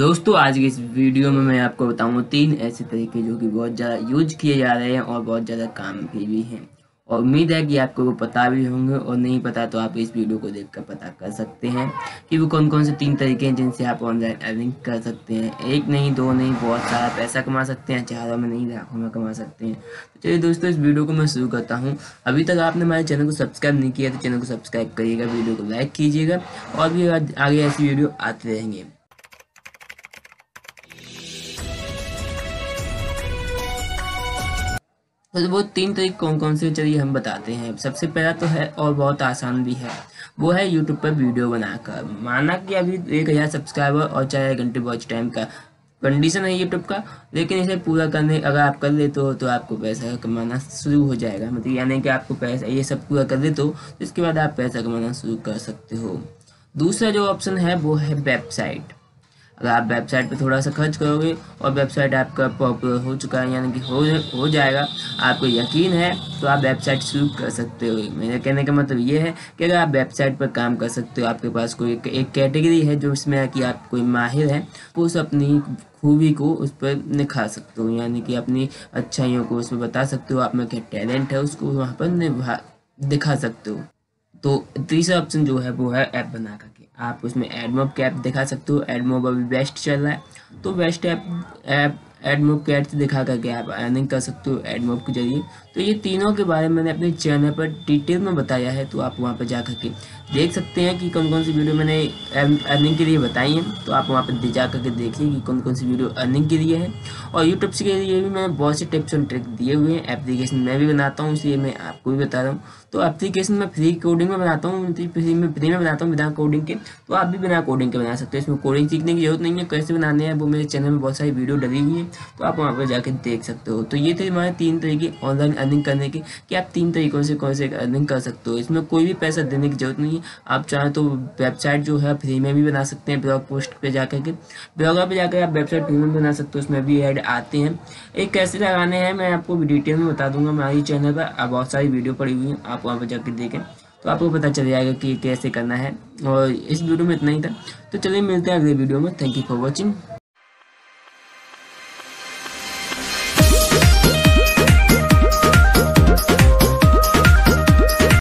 दोस्तों आज के इस वीडियो में मैं आपको बताऊंगा 3 ऐसे तरीके जो कि बहुत ज़्यादा यूज किए जा रहे हैं और बहुत ज़्यादा काम के भी हैं, और उम्मीद है कि आपको वो पता भी होंगे और नहीं पता तो आप इस वीडियो को देखकर पता कर सकते हैं कि वो कौन कौन से 3 तरीके हैं जिनसे आप ऑनलाइन अर्निंग कर सकते हैं। एक नहीं, 2 नहीं, बहुत सारा पैसा कमा सकते हैं, हज़ारों में नहीं लाखों में कमा सकते हैं। तो चलिए दोस्तों इस वीडियो को मैं शुरू करता हूं। अभी तक आपने हमारे चैनल को सब्सक्राइब नहीं किया तो चैनल को सब्सक्राइब करिएगा, वीडियो को लाइक कीजिएगा और भी आगे ऐसी वीडियो आते रहेंगे। तो वो 3 तरीके कौन कौन से, चलिए हम बताते हैं। सबसे पहला तो है और बहुत आसान भी है, वो है यूट्यूब पर वीडियो बनाकर। माना कि अभी 1000 सब्सक्राइबर और 4 घंटे वॉच टाइम का कंडीशन है यूट्यूब का, लेकिन इसे पूरा करने अगर आप कर लेते हो तो आपको पैसा कमाना शुरू हो जाएगा। मतलब यानी कि आपको पैसा ये सब पूरा कर लेते हो तो इसके बाद आप पैसा कमाना शुरू कर सकते हो। दूसरा जो ऑप्शन है वो है वेबसाइट। अगर आप वेबसाइट पर थोड़ा सा खर्च करोगे और वेबसाइट आपका पॉपुलर हो चुका है, यानी कि हो जाएगा, आपको यकीन है तो आप वेबसाइट शुरू कर सकते हो। मेरे कहने का मतलब ये है कि अगर आप वेबसाइट पर काम कर सकते हो, आपके पास कोई एक कैटेगरी है जो इसमें है कि आप कोई माहिर है, उस अपनी खूबी को उस पर निखार सकते हो, यानी कि अपनी अच्छाइयों को उस पर बता सकते हो, आप में क्या टैलेंट है उसको वहाँ पर दिखा सकते हो। तो तीसरा ऑप्शन जो है वो है ऐप बना कर के आप उसमें एडमॉब ऐप दिखा सकते हो। एडमॉब अभी बेस्ट चल रहा है तो बेस्ट ऐप एडमॉब ऐप से दिखा करके आप अर्निंग कर सकते हो एडमॉब के जरिए। तो ये तीनों के बारे में मैंने अपने चैनल पर डिटेल में बताया है, तो आप वहाँ पर जा करके देख सकते हैं कि कौन कौन सी वीडियो मैंने अर्निंग के लिए बताई हैं। तो आप वहाँ पर जा करके देखिए कि कौन कौन सी वीडियो अर्निंग के लिए है। और यूट्यूब के लिए भी मैंने बहुत से टिप्स और ट्रिक दिए हुए हैं। एप्लीकेशन मैं भी बनाता हूँ, इसलिए मैं आपको भी बता रहा हूँ। तो एप्लीकेशन मैं फ्री कोडिंग में बनाता हूँ, फ्री में बनाता हूँ बिना कोडिंग के, तो आप भी बिना कोडिंग के बना सकते हो। इसमें कोडिंग सीखने की जरूरत नहीं है, कैसे बनाने हैं वो मेरे चैनल में बहुत सारी वीडियो डली हुई है, तो आप वहाँ पर जाकर देख सकते हो। तो ये थे हमारे 3 तरीके ऑनलाइन अर्निंग करने के कि आप 3 तरीकों से कौन से अर्निंग कर सकते हो। इसमें कोई भी पैसा देने की जरूरत नहीं है। आप चाहे तो वेबसाइट जो है फ्री में भी बना सकते हैं, ब्लॉग पोस्ट पे जाकर के, ब्लॉगर पे जाकर आप वेबसाइट फ्री में बना सकते हो, उसमें भी ऐड आते हैं। एक कैसे लगाने हैं मैं आपको डिटेल में बता दूंगा। हमारी चैनल पर आप बहुत सारी वीडियो पड़ी हुई हैं, आप वहाँ पर जाकर देखें तो आपको पता चल जाएगा कि कैसे करना है। और इस वीडियो में इतना ही था, तो चलिए मिलते हैं अगले वीडियो में। Thank you for watching.